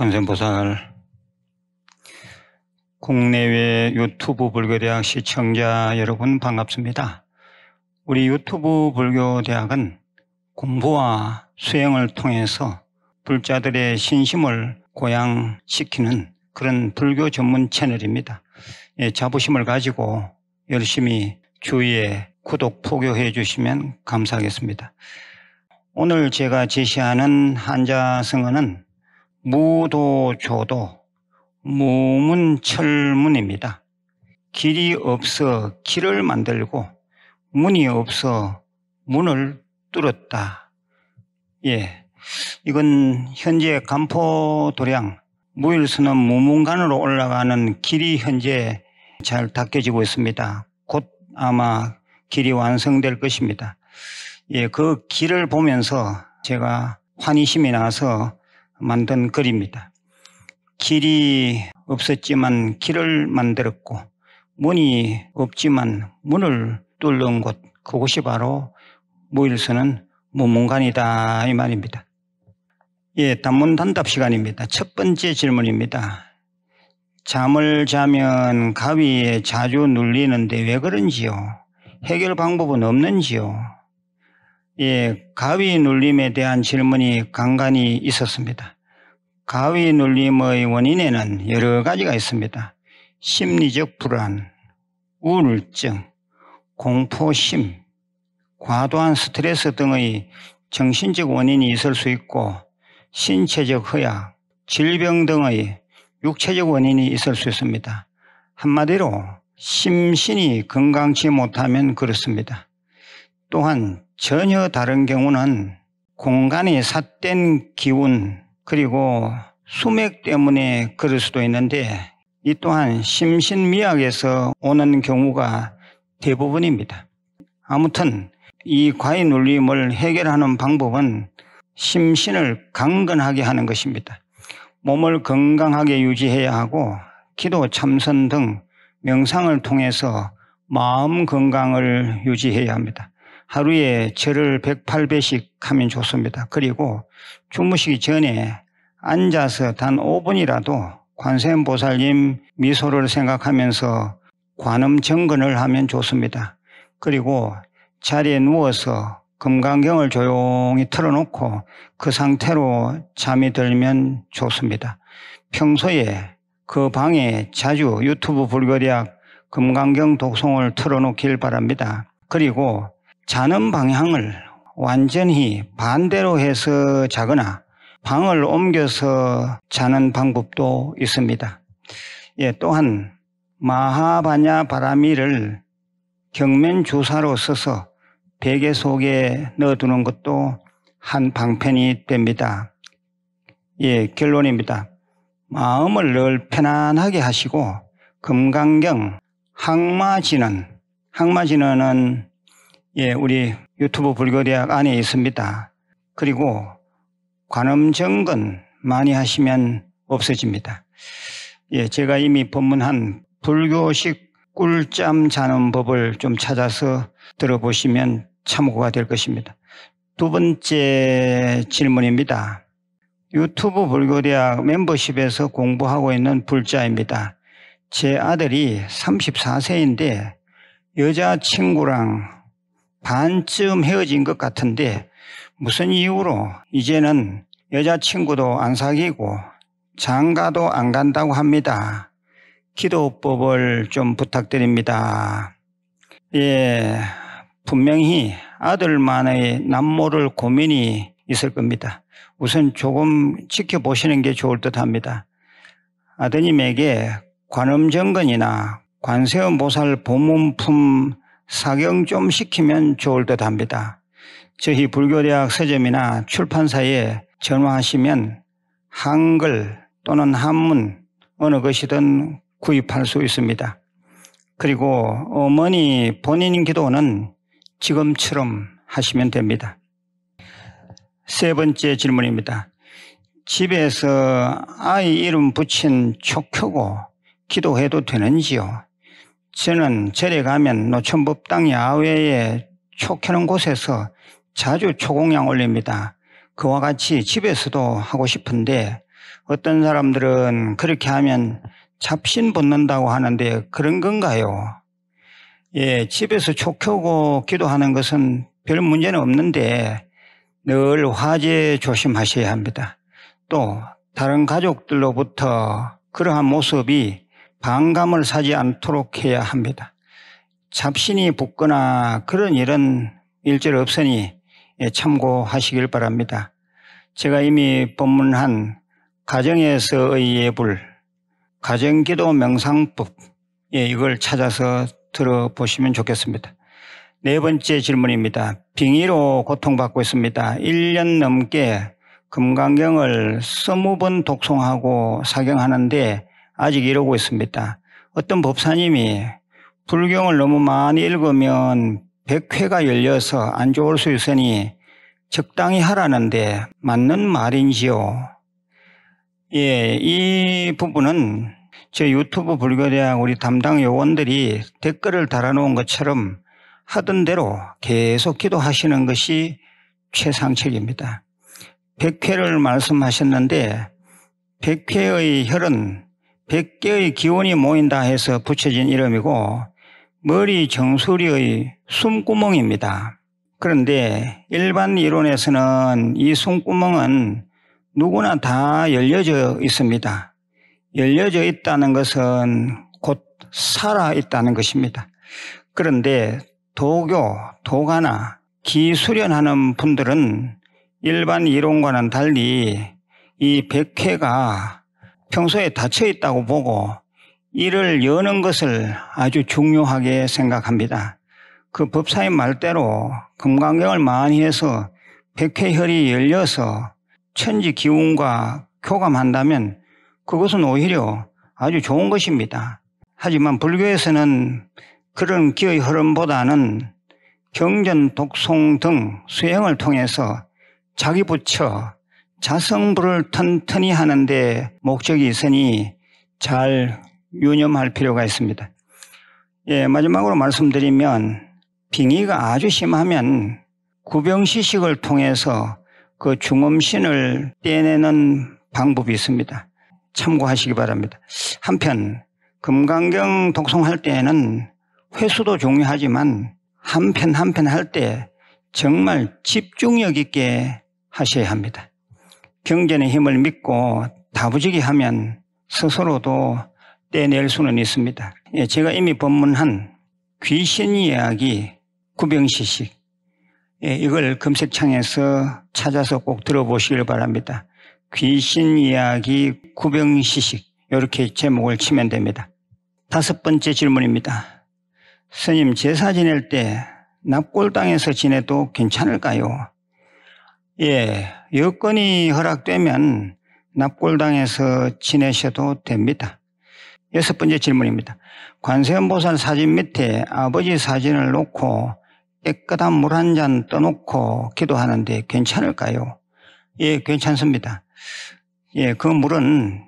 권선보살, 국내외 유튜브 불교대학 시청자 여러분 반갑습니다. 우리 유튜브 불교대학은 공부와 수행을 통해서 불자들의 신심을 고양시키는 그런 불교 전문 채널입니다. 자부심을 가지고 열심히 주위에 구독, 포교해 주시면 감사하겠습니다. 오늘 제가 제시하는 한자성어는 무도조도 무문철문입니다. 길이 없어 길을 만들고 문이 없어 문을 뚫었다. 이건 현재 간포도량 무일선원 무문간으로 올라가는 길이 현재 잘 닦여지고 있습니다. 곧 아마 길이 완성될 것입니다. 그 길을 보면서 제가 환희심이 나서 만든 글입니다. 길이 없었지만 길을 만들었고 문이 없지만 문을 뚫는 곳, 그곳이 바로 무일선원 무문간이다 이 말입니다. 단문 단답 시간입니다. 첫 번째 질문입니다. 잠을 자면 가위에 자주 눌리는데 왜 그런지요? 해결 방법은 없는지요? 가위 눌림에 대한 질문이 간간히 있었습니다. 가위 눌림의 원인에는 여러 가지가 있습니다. 심리적 불안, 우울증, 공포심, 과도한 스트레스 등의 정신적 원인이 있을 수 있고 신체적 허약, 질병 등의 육체적 원인이 있을 수 있습니다. 한마디로 심신이 건강치 못하면 그렇습니다. 또한 전혀 다른 경우는 공간이 삿된 기운 그리고 수맥 때문에 그럴 수도 있는데 이 또한 심신미약에서 오는 경우가 대부분입니다. 아무튼 이 과의 눌림을 해결하는 방법은 심신을 강건하게 하는 것입니다. 몸을 건강하게 유지해야 하고 기도, 참선 등 명상을 통해서 마음 건강을 유지해야 합니다. 하루에 절을 108배씩 하면 좋습니다. 그리고 주무시기 전에 앉아서 단 5분이라도 관세음보살님 미소를 생각하면서 관음정근을 하면 좋습니다. 그리고 자리에 누워서 금강경을 조용히 틀어놓고 그 상태로 잠이 들면 좋습니다. 평소에 그 방에 자주 유튜브 불교대학 금강경 독송을 틀어놓길 바랍니다. 그리고 자는 방향을 완전히 반대로 해서 자거나 방을 옮겨서 자는 방법도 있습니다. 또한 마하바냐 바라미를 경면주사로 써서 베개 속에 넣어두는 것도 한 방편이 됩니다. 결론입니다. 마음을 늘 편안하게 하시고 금강경, 항마진언은 우리 유튜브 불교대학 안에 있습니다. 그리고 관음정근 많이 하시면 없어집니다. 제가 이미 법문한 불교식 꿀잠 자는 법을 좀 찾아서 들어보시면 참고가 될 것입니다. 두 번째 질문입니다. 유튜브 불교대학 멤버십에서 공부하고 있는 불자입니다. 제 아들이 34세인데 여자친구랑 반쯤 헤어진 것 같은데 무슨 이유로 이제는 여자친구도 안 사귀고 장가도 안 간다고 합니다. 기도법을 좀 부탁드립니다. 분명히 아들만의 남모를 고민이 있을 겁니다. 우선 조금 지켜보시는 게 좋을 듯 합니다. 아드님에게 관음정근이나 관세음보살 보문품 사경 좀 시키면 좋을 듯 합니다. 저희 불교대학 서점이나 출판사에 전화하시면 한글 또는 한문 어느 것이든 구입할 수 있습니다. 그리고 어머니 본인 기도는 지금처럼 하시면 됩니다. 세 번째 질문입니다. 집에서 아이 이름 붙인 촉효고 기도해도 되는지요? 저는 절에 가면 노천법당 야외에 촉효는 곳에서 자주 초공양 올립니다. 그와 같이 집에서도 하고 싶은데 어떤 사람들은 그렇게 하면 잡신 붙는다고 하는데 그런 건가요? 예, 집에서 초 켜고 기도하는 것은 별 문제는 없는데 늘 화재 조심하셔야 합니다. 또 다른 가족들로부터 그러한 모습이 반감을 사지 않도록 해야 합니다. 잡신이 붙거나 그런 일은 일절 없으니 참고하시길 바랍니다. 제가 이미 법문한 가정에서의 예불, 가정기도 명상법, 예, 이걸 찾아서 들어보시면 좋겠습니다. 네 번째 질문입니다. 빙의로 고통받고 있습니다. 1년 넘게 금강경을 20번 독송하고 사경하는데 아직 이러고 있습니다. 어떤 법사님이 불경을 너무 많이 읽으면 백회가 열려서 안 좋을 수 있으니 적당히 하라는데 맞는 말인지요? 예, 이 부분은 저 유튜브 불교대학 우리 담당 요원들이 댓글을 달아놓은 것처럼 하던 대로 계속 기도하시는 것이 최상책입니다. 백회를 말씀하셨는데 백회의 혈은 100개의 기운이 모인다 해서 붙여진 이름이고 머리 정수리의 숨구멍입니다. 그런데 일반 이론에서는 이 숨구멍은 누구나 다 열려져 있습니다. 열려져 있다는 것은 곧 살아있다는 것입니다. 그런데 도교, 도가나, 기수련하는 분들은 일반 이론과는 달리 이 백회가 평소에 닫혀있다고 보고 이를 여는 것을 아주 중요하게 생각합니다. 그 법사님 말대로 금강경을 많이 해서 백회혈이 열려서 천지 기운과 교감한다면 그것은 오히려 아주 좋은 것입니다. 하지만 불교에서는 그런 기의 흐름보다는 경전, 독송 등 수행을 통해서 자기 부처, 자성불을 튼튼히 하는 데 목적이 있으니 잘 유념할 필요가 있습니다. 예, 마지막으로 말씀드리면 빙의가 아주 심하면 구병시식을 통해서 그 중음신을 떼내는 방법이 있습니다. 참고하시기 바랍니다. 한편 금강경 독송할 때에는 횟수도 중요하지만 한 편 한 편 할 때 정말 집중력 있게 하셔야 합니다. 경전의 힘을 믿고 다부지게 하면 스스로도 떼낼 수는 있습니다. 예, 제가 이미 법문한 귀신 이야기 구병시식, 예, 이걸 검색창에서 찾아서 꼭 들어보시길 바랍니다. 귀신 이야기 구병시식, 이렇게 제목을 치면 됩니다. 다섯 번째 질문입니다. 스님, 제사 지낼 때 납골당에서 지내도 괜찮을까요? 예, 여건이 허락되면 납골당에서 지내셔도 됩니다. 여섯 번째 질문입니다. 관세음보살 사진 밑에 아버지 사진을 놓고 깨끗한 물 한 잔 떠놓고 기도하는데 괜찮을까요? 예, 괜찮습니다. 예, 그 물은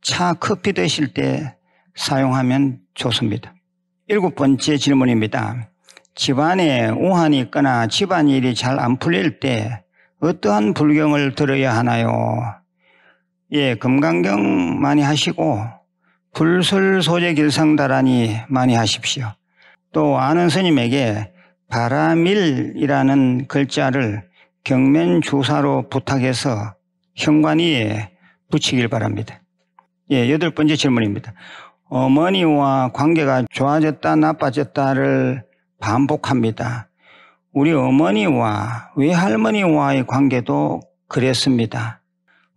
차, 커피 드실 때 사용하면 좋습니다. 일곱 번째 질문입니다. 집안에 우환이 있거나 집안일이 잘 안 풀릴 때 어떠한 불경을 들어야 하나요? 예, 금강경 많이 하시고 불설소재길상다라니 많이 하십시오. 또 아는 스님에게 바라밀이라는 글자를 경면주사로 부탁해서 현관위에 붙이길 바랍니다. 예, 여덟 번째 질문입니다. 어머니와 관계가 좋아졌다 나빠졌다를 반복합니다. 우리 어머니와 외할머니와의 관계도 그랬습니다.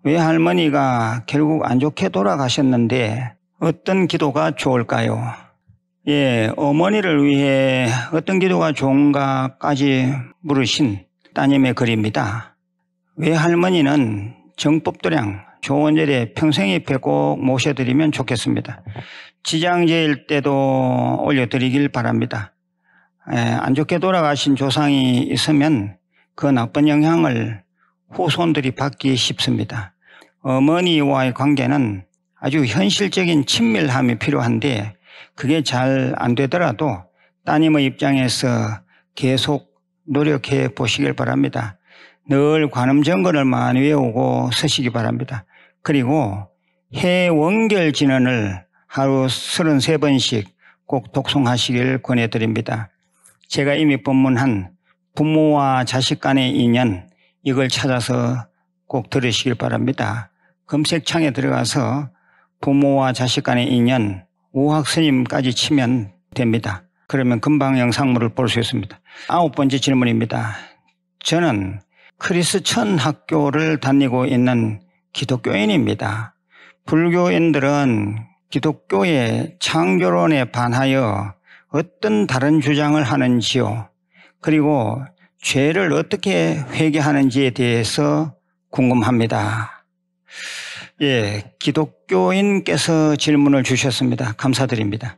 외할머니가 결국 안 좋게 돌아가셨는데 어떤 기도가 좋을까요? 예, 어머니를 위해 어떤 기도가 좋은가까지 물으신 따님의 글입니다. 외할머니는 정법도량 조원절에 평생에 뵙고 모셔드리면 좋겠습니다. 지장제일 때도 올려드리길 바랍니다. 예, 안 좋게 돌아가신 조상이 있으면 그 나쁜 영향을 후손들이 받기 쉽습니다. 어머니와의 관계는 아주 현실적인 친밀함이 필요한데 그게 잘 안 되더라도 따님의 입장에서 계속 노력해 보시길 바랍니다. 늘 관음정근을 많이 외우고 쓰시기 바랍니다. 그리고 해원결진언을 하루 33번씩 꼭 독송하시길 권해드립니다. 제가 이미 법문한 부모와 자식 간의 인연, 이걸 찾아서 꼭 들으시길 바랍니다. 검색창에 들어가서 부모와 자식 간의 인연, 오학스님까지 치면 됩니다. 그러면 금방 영상물을 볼 수 있습니다. 9번째 질문입니다. 저는 크리스천 학교를 다니고 있는 기독교인입니다. 불교인들은 기독교의 창조론에 반하여 어떤 다른 주장을 하는지요, 그리고 죄를 어떻게 회개하는지에 대해서 궁금합니다. 예, 기독교인께서 질문을 주셨습니다. 감사드립니다.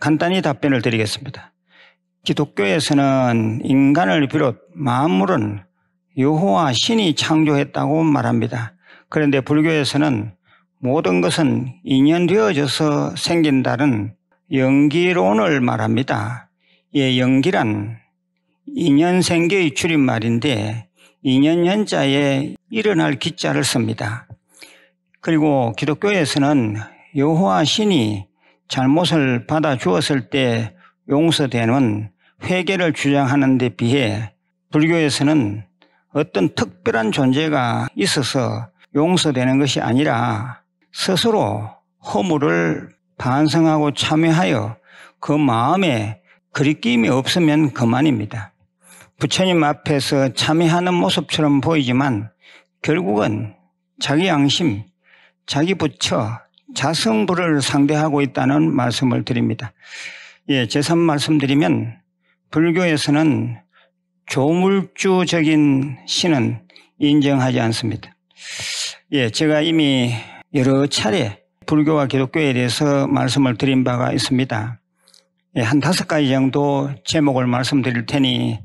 간단히 답변을 드리겠습니다. 기독교에서는 인간을 비롯 만물은 여호와 신이 창조했다고 말합니다. 그런데 불교에서는 모든 것은 인연되어져서 생긴다는 연기론을 말합니다. 예, 연기란 인연생계의 줄임말인데 인연연자에 일어날 기자를 씁니다. 그리고 기독교에서는 여호와 신이 잘못을 받아 주었을 때 용서되는 회개를 주장하는 데 비해 불교에서는 어떤 특별한 존재가 있어서 용서되는 것이 아니라 스스로 허물을 반성하고 참회하여 그 마음에 그리낌이 없으면 그만입니다. 부처님 앞에서 참회하는 모습처럼 보이지만 결국은 자기 양심, 자기 부처, 자성불을 상대하고 있다는 말씀을 드립니다. 예, 제삼 말씀드리면 불교에서는 조물주적인 신은 인정하지 않습니다. 예, 제가 이미 여러 차례 불교와 기독교에 대해서 말씀을 드린 바가 있습니다. 예, 한 5가지 정도 제목을 말씀드릴 테니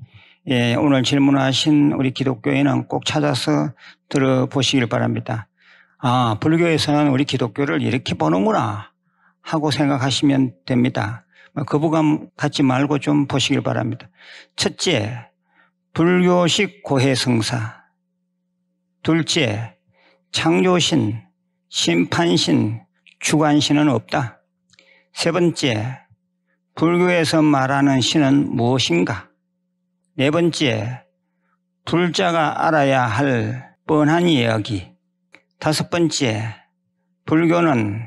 예, 오늘 질문하신 우리 기독교인은 꼭 찾아서 들어보시길 바랍니다. 아, 불교에서는 우리 기독교를 이렇게 보는구나 하고 생각하시면 됩니다. 거부감 갖지 말고 좀 보시길 바랍니다. 첫째, 불교식 고해성사. 둘째, 창조신, 심판신, 주관신은 없다. 세 번째, 불교에서 말하는 신은 무엇인가? 네 번째, 불자가 알아야 할 뻔한 이야기. 5번째, 불교는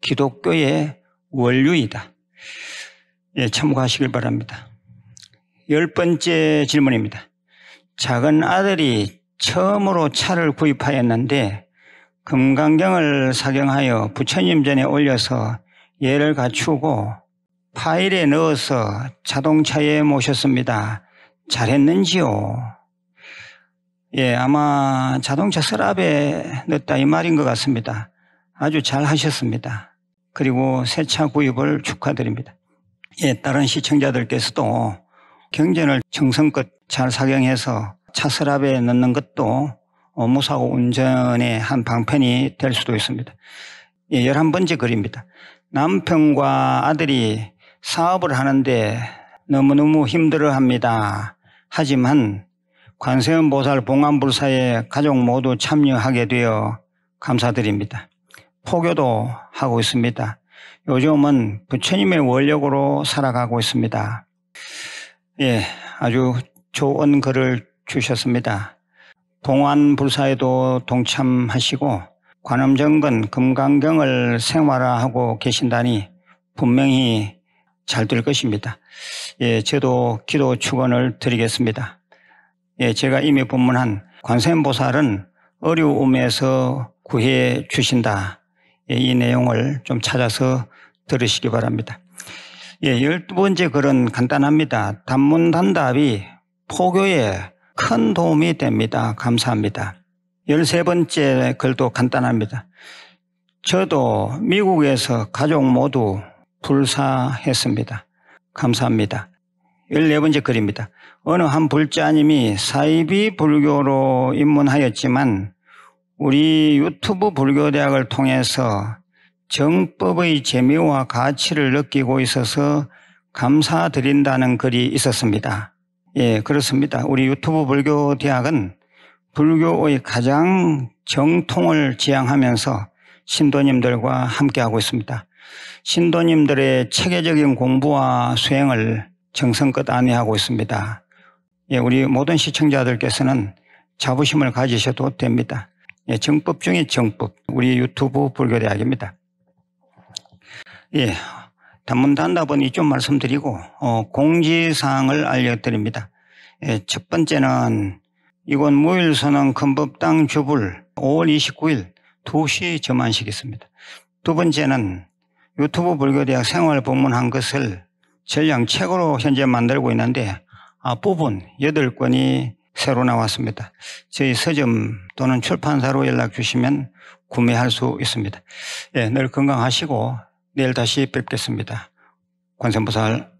기독교의 원류이다. 예, 참고하시길 바랍니다. 10번째 질문입니다. 작은 아들이 처음으로 차를 구입하였는데 금강경을 사경하여 부처님 전에 올려서 예를 갖추고 파일에 넣어서 자동차에 모셨습니다. 잘했는지요? 예, 아마 자동차 서랍에 넣었다 이 말인 것 같습니다. 아주 잘 하셨습니다. 그리고 새 차 구입을 축하드립니다. 예, 다른 시청자들께서도 경전을 정성껏 잘 사경해서 차 서랍에 넣는 것도 무사고 운전의 한 방편이 될 수도 있습니다. 예, 11번째 글입니다. 남편과 아들이 사업을 하는데 너무너무 힘들어합니다. 하지만 관세음보살 봉안불사에 가족 모두 참여하게 되어 감사드립니다. 포교도 하고 있습니다. 요즘은 부처님의 원력으로 살아가고 있습니다. 예, 아주 좋은 글을 주셨습니다. 봉안불사에도 동참하시고 관음정근 금강경을 생활화하고 계신다니 분명히 잘 될 것입니다. 예, 저도 기도 축원을 드리겠습니다. 예, 제가 이미 법문한 관세음보살은 어려움에서 구해 주신다. 예, 이 내용을 좀 찾아서 들으시기 바랍니다. 예, 12번째 글은 간단합니다. 단문단답이 포교에 큰 도움이 됩니다. 감사합니다. 13번째 글도 간단합니다. 저도 미국에서 가족 모두 불사했습니다. 감사합니다. 14번째 글입니다. 어느 한 불자님이 사이비 불교로 입문하였지만 우리 유튜브 불교대학을 통해서 정법의 재미와 가치를 느끼고 있어서 감사드린다는 글이 있었습니다. 예, 그렇습니다. 우리 유튜브 불교대학은 불교의 가장 정통을 지향하면서 신도님들과 함께하고 있습니다. 신도님들의 체계적인 공부와 수행을 정성껏 안내하고 있습니다. 예, 우리 모든 시청자들께서는 자부심을 가지셔도 됩니다. 예, 정법 중에 정법, 우리 유튜브 불교대학입니다. 예, 단문 단답은 이쪽 말씀드리고 공지사항을 알려드립니다. 예, 첫 번째는 이곳 무일선원 큰법당 주불 5월 29일 2시 점안식이 있습니다. 두 번째는 유튜브 불교대학 생활 법문한 것을 전량 책으로 현재 만들고 있는데 앞부분 8권이 새로 나왔습니다. 저희 서점 또는 출판사로 연락 주시면 구매할 수 있습니다. 예, 늘 건강하시고 내일 다시 뵙겠습니다. 관세음보살.